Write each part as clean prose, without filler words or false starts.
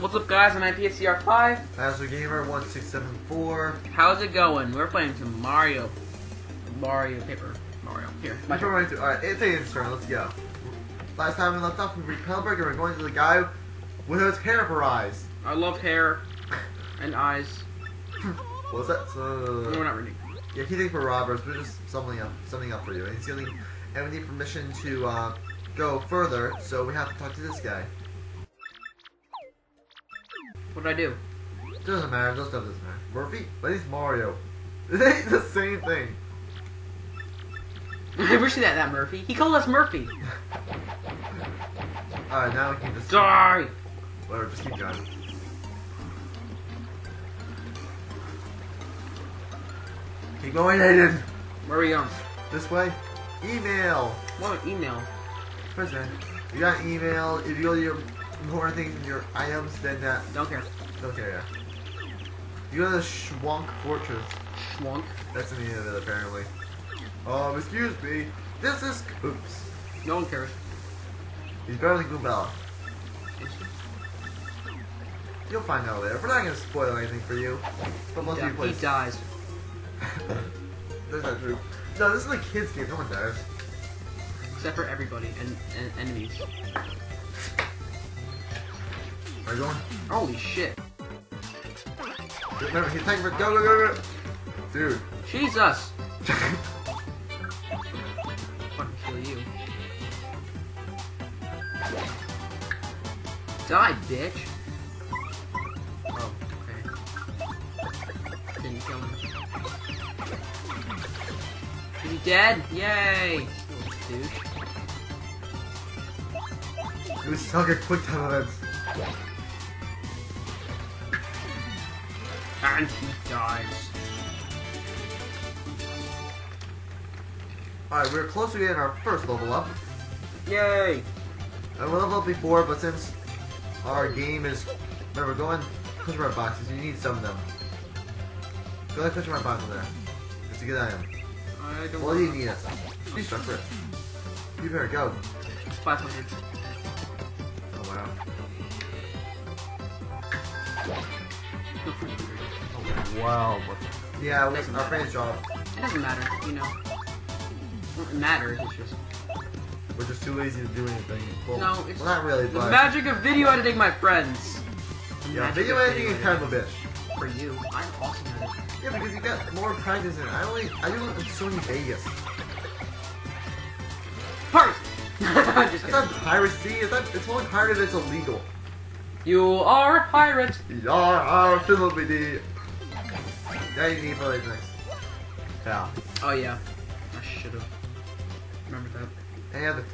What's up, guys? I'm IPFCR5. How's your gamer 1674. How's it going? We're playing some Paper Mario. Here. Paper Mario 2. Alright, it's Aiden's turn. Let's go. Last time we left off, we reached Pelberg and we're going to the guy with his hair paralyzed. I love hair and eyes. What was that? No, we're not reading. Yeah, he thinks we're robbers. We're just something up for you. And he's going to, and we need permission to go further, so we have to talk to this guy. What did I do? It doesn't matter. Those stuff doesn't matter. Murphy, but he's Mario. It ain't the same thing. I wish he had that Murphy. He called us Murphy. Alright, now we can just... Sorry! Whatever, just keep going. Keep going, Aiden! Where are we going? This way. Email! What email? Prison. You got email. If you go to your important things in your items, then that... Don't care. Don't care, yeah. You go to the Schwank Fortress. Schwank? That's the name of it, apparently. Excuse me. This is... Oops. No one cares. He's better than Goombella. You'll find out later. We're not going to spoil anything for you. But most of you play... He dies. That's not true. No, this is a kid's game. No one dies. Except for everybody and enemies. Are you going? Holy shit. Remember, he's taking for... Go, go, go, go! Dude. Jesus! Fucking kill you. Die, bitch! Oh, okay. Didn't kill him. Is he dead? Yay! Little douche. It was stuck at quick time events. And he dies. Alright, we're close to getting our first level up. Yay! I leveled up before, but since our game is... Remember, go in Cushmar boxes. You need some of them. Go in Cushmar box in there. It's a good item. I don't well, you need it. You struck for it. You better go. 500. Oh, wow. Oh, wow. Yeah, it was our friend's job. It doesn't matter, you know. It doesn't matter, it's just... We're just too lazy to do anything. Well, no, it's... Well, not really, but... The magic of video editing, my friends! Yeah, video editing is kind of a bitch. For you, I'm awesome at it. Yeah, because you got more practice in it. I don't in Sony Vegas. Pirate! It's not piracy, it's only pirate if it's illegal. You are a pirate! You are a filibidi! Now you need for things. Yeah. Oh yeah. I should've. Remember that. And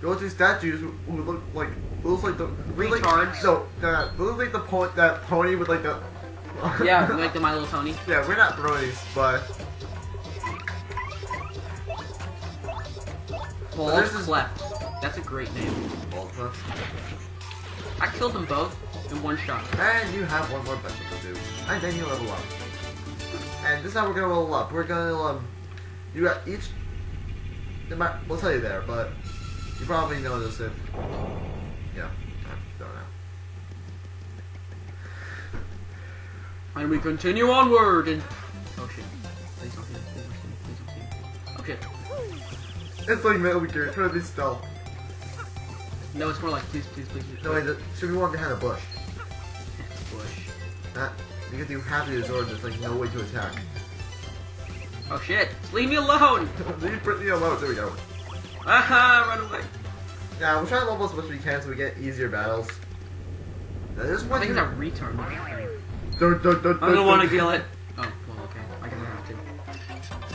go to statues who look like that pony with like the yeah, like the My Little Pony. Yeah, we're not bronies, but Bald Cleft. That's a great name. Bald Cleft. I killed them both in one shot. And you have one more battle to do, and then you level up. And this is how we're gonna level up. We're gonna you got each. We'll tell you there, but you probably know this if... Yeah, I don't know. And we continue onward and... Oh shit. Please don't hit it. Please don't hit it. Oh shit. It's like Metal Gear, try to be stealth. No, it's more like please. No, wait, should we walk behind a bush? Bush. Not, because you have to absorb, there's like no way to attack. Oh shit! Just leave me alone! Leave me alone, there we go. Aha, run away! Yeah, we'll try to level as much as we can so we get easier battles. Now, there's one thing that retard. I don't want to kill it. Oh, well, okay. I can have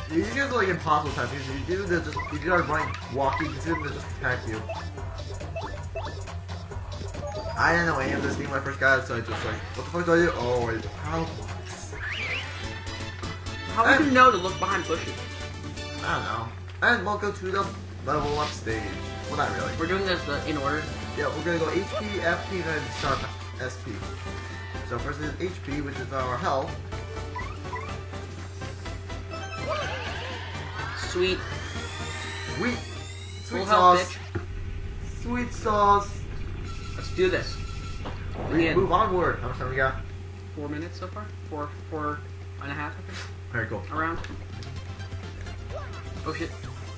to. These guys are like impossible types. You do our blind walking, you see them just attack you. I didn't know I am this game when I first got it, so I just like, what the fuck do I do? Oh, wait, how? How would you know to look behind bushes? I don't know. And we'll go to the level up stage. Well, not really. We're doing this in order? Yeah, we're gonna go HP, FP, and then start SP. So first is HP, which is our health. Sweet. Sweet sauce. Sweet sauce. Let's do this. We move onward. How much time we got? 4 minutes so far? Four and a half, I think. Very cool. Around. Oh shit.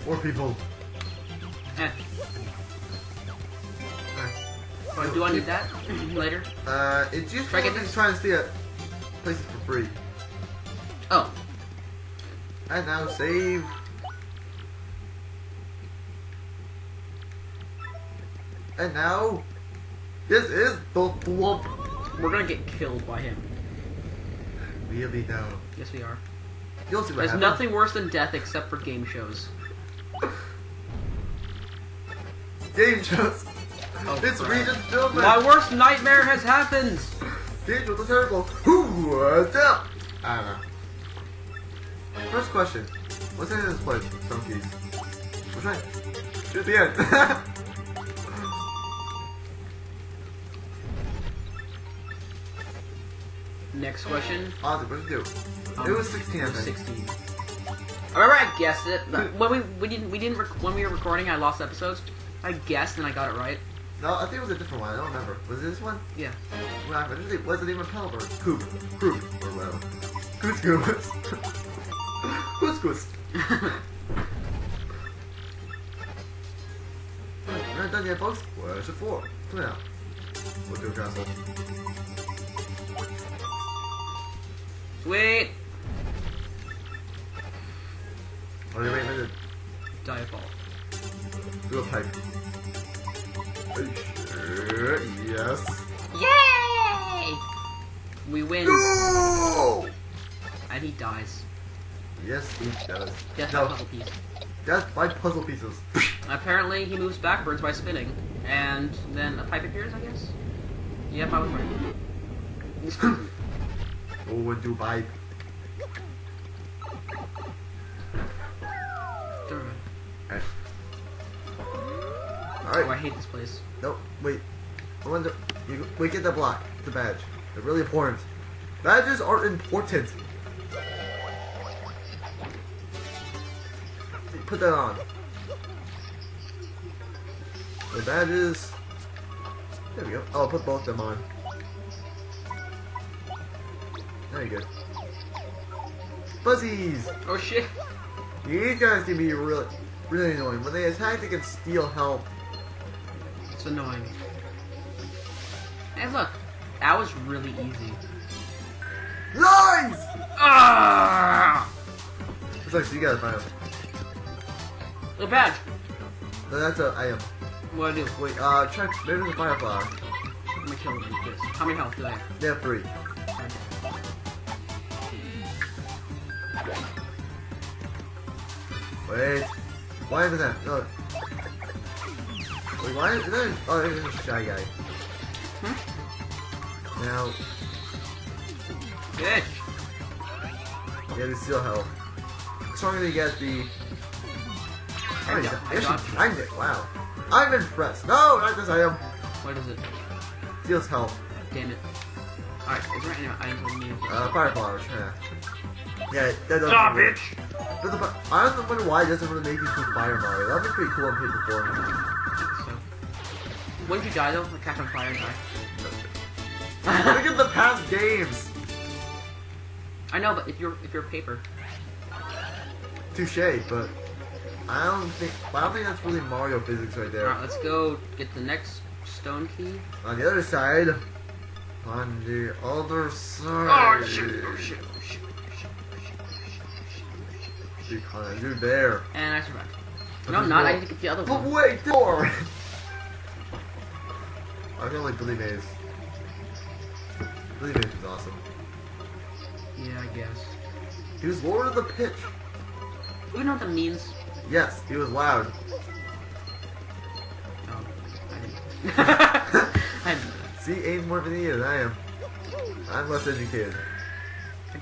More people. Eh. Right. Do I need that later? It's just trying to see a places for free. Oh. And now save. And now, this is the flop. We're gonna get killed by him. Really though. Yes, we are. You'll see what happens. There's nothing worse than death except for game shows. Game shows. Oh, it's Regent's building. My worst nightmare has happened. Game with the circle. What's up? I don't know. First question. What's in this place? Some keys. What's that? Shoot the end. Next question. Awesome, what did you do? It was 16. It was 16. I remember I guessed it. When we didn't, when we were recording, I lost episodes. I guessed and I got it right. No, I think it was a different one. I don't remember. Was it this one? Yeah. What happened? Was it even Pelber? Coop. Coop. Or whatever. Coos Coos. Coos Coos. We're not done yet, folks. Where's the floor? Come on out. We'll do a castle. Wait! What are you waiting for? Diabol. Do a pipe. Are you sure? Yes. Yay! We win. No! And he dies. Yes, he does. Death by puzzle piece. Death by puzzle pieces. Apparently, he moves backwards by spinning, and then a pipe appears, I guess? Yep, I was right. Oh, and Dubai. Alright. Alright. Oh, I hate this place. No, wait. I wonder. We get the block. The badge. They're really important. Badges are important. Put that on. The badges. There we go. Oh, I'll put both of them on. Very good. Buzzies! Oh shit! These guys can be really, really annoying. When they attack, they can steal help. It's annoying. Hey, look! That was really easy. Nice! Ah! It's like, so you gotta find them. The badge! No, that's an item. What do I do? Wait, check. Maybe there's a firefly. I'm gonna kill them with this. How many health do I have? They have 3. Wait, why is that? No. Wait, why is that? Oh, there's a shy guy. Hmm? Now. Bitch! Yeah, they steal health. So I'm gonna get the. Oh, yeah, I actually timed it, wow. I'm impressed. No, not this item. What is it? Steals health. Damn it. Alright, is there any items we need? Fireballs, yeah. Yeah, that doesn't work. Bitch! I don't wonder why it doesn't really make you through Fire Mario. That would be pretty cool on Paper 4. So. When'd you die though? The Captain Fire and die? Look at the past games! I know, but if you're Paper. Touche, but I don't think that's really Mario physics right there. Alright, let's go get the next stone key. On the other side. On the other side. Oh shit, oh shit, oh shit. Dude, there. And I survived. No, I'm not. I need to get the other one. But wait, door! I feel like Billy Mays. Billy Mays is awesome. Yeah, I guess. He was Lord of the Pitch. You know what that means? Yes, he was loud. Oh, I didn't. I didn't. See, Abe's more vanilla than I am. I'm less educated.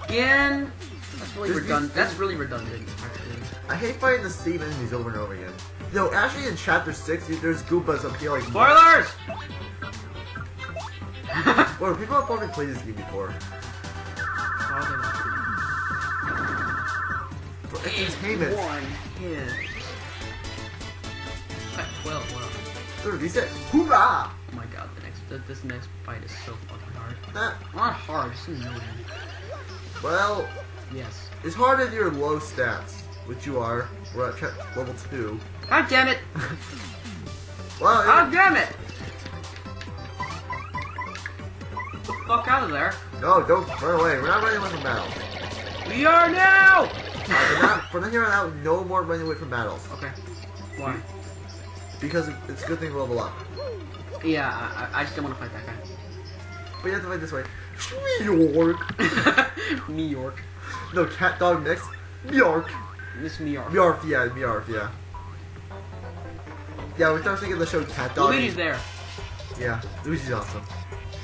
Again. That's really redundant. That's really redundant, actually. I hate fighting the same enemies over and over again. No, actually in Chapter 6, there's Goombas up here like... Spoilers! Well, people have probably played this game before. For entertainment. One hit. Cut 12, wow. 36. Hoorah! Oh my god, the next that this next fight is so fucking hard. Not hard, just annoying. Well, yes. It's hard if you're low stats, which you are. We're at level 2. God damn it! Well, God damn it! Get the fuck out of there! No, don't run away. We're not running away from battle. We are now. From here on out, no more running away from battles. Okay. Why? Because it's a good thing to level up. Yeah, I just don't want to fight that guy. But you have to fight this way. New York. New York. No, Cat Dog next. New York. Miss New York. New York, yeah, New York, yeah. Yeah, we started thinking of the show Cat Dog. Luigi's there. Yeah, Luigi's awesome.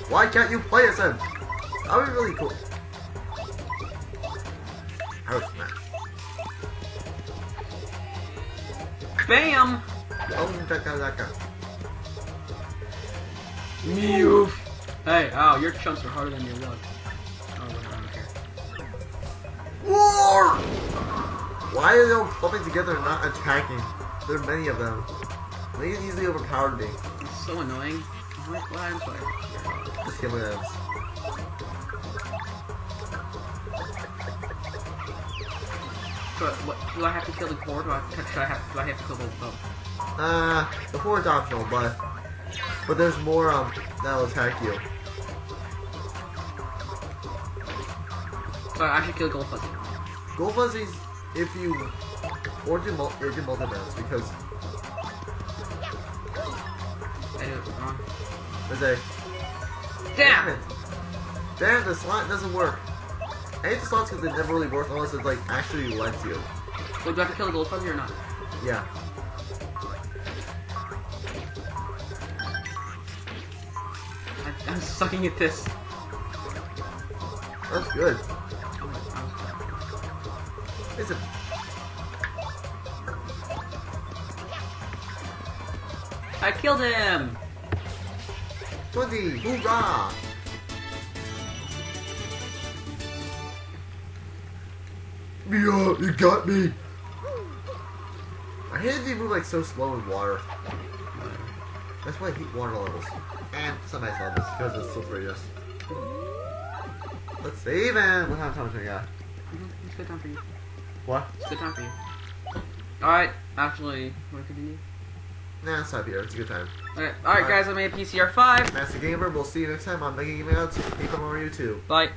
Why can't you play as him? That would be really cool. I would smash. Bam! Mew. Hey, oh, your chumps are harder than your luck. Oh, whatever, I don't care. War! Why are they all clumping together and not attacking? There are many of them. They can easily overpower me. It's so annoying. What I'm playing? Just kill them. Do I have to kill the core? Do I have to kill both? The horde's optional, but there's more that'll attack you. Sorry, I should kill Gold Fuzzy. Gold Fuzzy's if you or do multi-bats because I did it wrong. Damn it! Damn, the slot doesn't work. I hate the slots because they never really work unless it like actually lets you. Wait, do I have to kill the Gold Fuzzy or not? Yeah. I'm sucking at this. That's good. It's a... I killed him! 20! Hoorah! Mia, you got me! I hated they move like so slow in water. That's why I hate water levels. And some ice levels, because it's slippery, yes. Let's save him! What time do we got? It's good time for you. What? It's good time for you. Alright, actually, want to continue? Nah, stop here. It's a good time. Okay. Alright, guys, I'm IPFCR5. Master Gamer, we'll see you next time on Mega Gaming Outs. Paper Mario 2. Bye.